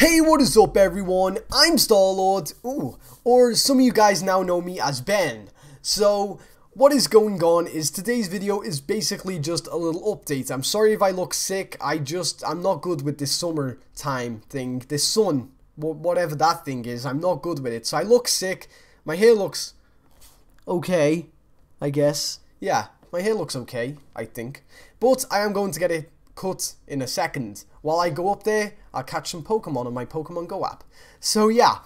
Hey, what is up everyone? I'm Starlord, or some of you guys now know me as Ben. So, what is going on is today's video is basically just a little update. I'm sorry if I look sick, I'm not good with this summertime thing, this sun, whatever that thing is, I'm not good with it. So I look sick, my hair looks okay, I guess. Yeah, my hair looks okay, I think. But I am going to get it cut in a second. While I go up there, I'll catch some Pokemon on my Pokemon Go app. So yeah,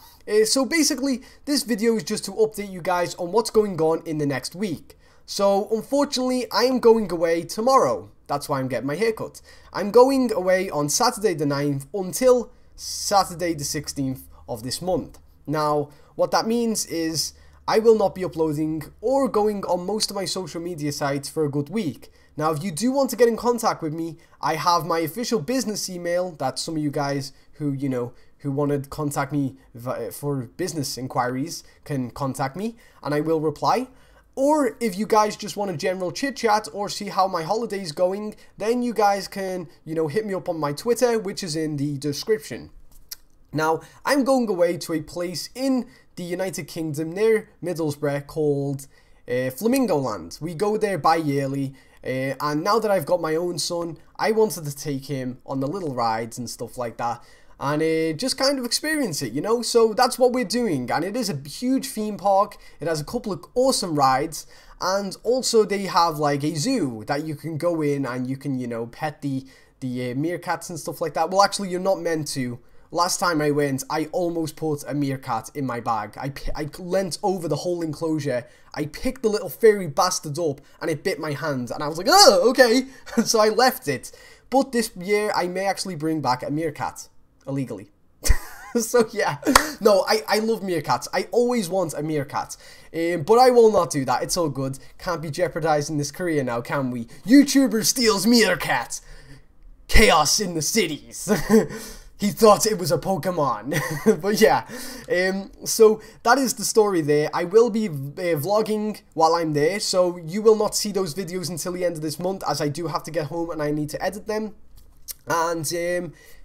so basically this video is just to update you guys on what's going on in the next week. So unfortunately I am going away tomorrow, that's why I'm getting my hair cut. I'm going away on Saturday the 9th until Saturday the 16th of this month. Now what that means is I will not be uploading or going on most of my social media sites for a good week. Now, if you do want to get in contact with me, I have my official business email. That's some of you guys who, you know, who want to contact me for business inquiries can contact me and I will reply. Or if you guys just want a general chit chat or see how my holiday's going, then you guys can, you know, hit me up on my Twitter, which is in the description. Now, I'm going away to a place in the United Kingdom near Middlesbrough called Flamingoland. We go there bi-yearly, and now that I've got my own son, I wanted to take him on the little rides and stuff like that, and just kind of experience it, you know? So that's what we're doing, and it is a huge theme park. It has a couple of awesome rides, and also they have like a zoo that you can go in and you can, you know, pet the meerkats and stuff like that. Well, actually, you're not meant to. Last time I went, I almost put a meerkat in my bag. I leant over the whole enclosure. I picked the little furry bastard up and it bit my hand. And I was like, oh, okay. So I left it. But this year, I may actually bring back a meerkat illegally. So yeah, no, I love meerkats. I always want a meerkat, but I will not do that. It's all good. Can't be jeopardizing this career now, can we? YouTuber steals meerkat. Chaos in the cities. He thought it was a Pokemon. But yeah, so that is the story there. I will be vlogging while I'm there, so you will not see those videos until the end of this month, as I do have to get home and I need to edit them. And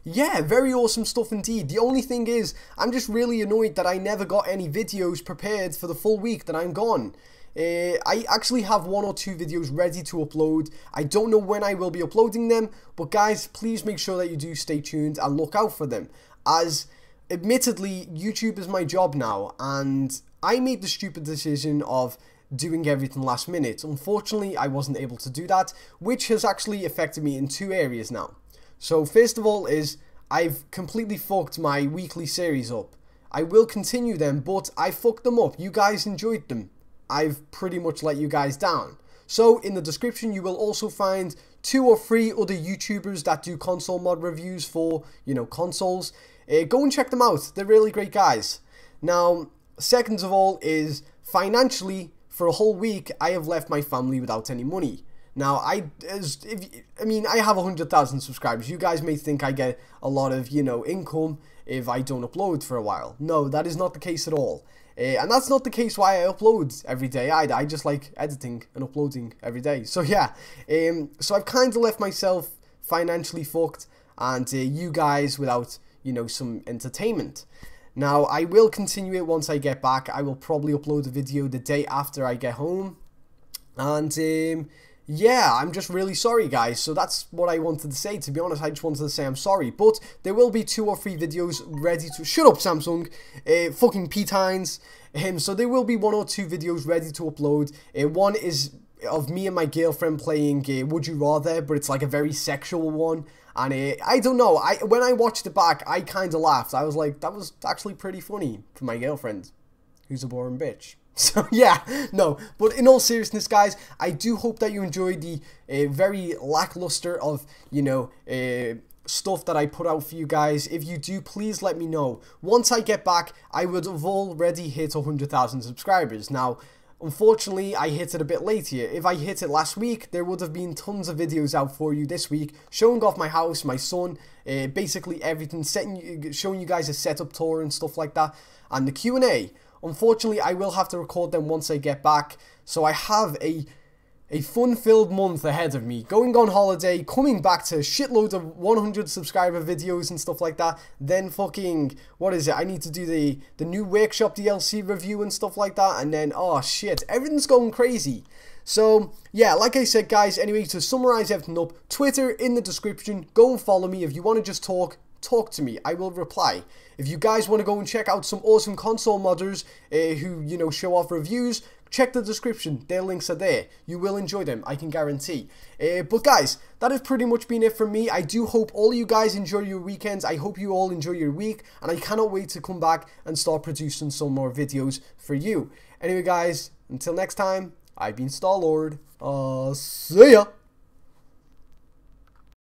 yeah, very awesome stuff indeed. The only thing is, I'm just really annoyed that I never got any videos prepared for the full week that I'm gone. I actually have one or two videos ready to upload. I don't know when I will be uploading them, but guys, please make sure that you do stay tuned and look out for them, as admittedly YouTube is my job now, and I made the stupid decision of doing everything last minute. Unfortunately, I wasn't able to do that, which has actually affected me in two areas now. So first of all is I've completely fucked my weekly series up. I will continue them, but I fucked them up. You guys enjoyed them. I've pretty much let you guys down. So in the description you will also find 2 or 3 other YouTubers that do console mod reviews for, you know, consoles. Go and check them out, they're really great guys. Now, second of all is financially, for a whole week I have left my family without any money. Now, I have 100,000 subscribers. You guys may think I get a lot of, you know, income if I don't upload for a while. No, that is not the case at all. And that's not the case why I upload every day either. I just like editing and uploading every day. So yeah, so I've kind of left myself financially fucked, and you guys without, you know, some entertainment. Now, I will continue it once I get back. I will probably upload a video the day after I get home. And yeah, I'm just really sorry guys, so that's what I wanted to say. To be honest, I just wanted to say I'm sorry, but there will be 2 or 3 videos ready to... Shut up, Samsung! Fucking P-Tines! So there will be 1 or 2 videos ready to upload. One is of me and my girlfriend playing Would You Rather, but it's like a very sexual one. And I don't know, when I watched it back, I kind of laughed. I was like, that was actually pretty funny for my girlfriend, who's a boring bitch. So yeah, no, but in all seriousness guys, I do hope that you enjoyed the very lackluster of, you know, stuff that I put out for you guys. If you do, please let me know. Once I get back, I would have already hit 100,000 subscribers. Now, unfortunately, I hit it a bit late here. If I hit it last week, there would have been tons of videos out for you this week, showing off my house, my son, basically everything, showing you guys a setup tour and stuff like that, and the Q&A. Unfortunately, I will have to record them once I get back, so I have a A fun-filled month ahead of me, going on holiday, coming back to shitloads of 100 subscriber videos and stuff like that, then fucking, what is it, I need to do the new workshop DLC review and stuff like that, and then, oh shit, everything's going crazy. So, yeah, like I said, guys, anyway, to summarize everything up, Twitter in the description, go and follow me if you want to just talk to me, I will reply. If you guys want to go and check out some awesome console modders who, you know, show off reviews, check the description, their links are there. You will enjoy them, I can guarantee. But guys, that has pretty much been it from me. I do hope all you guys enjoy your weekends, I hope you all enjoy your week, and I cannot wait to come back and start producing some more videos for you. Anyway guys, until next time, I've been Starlord, see ya!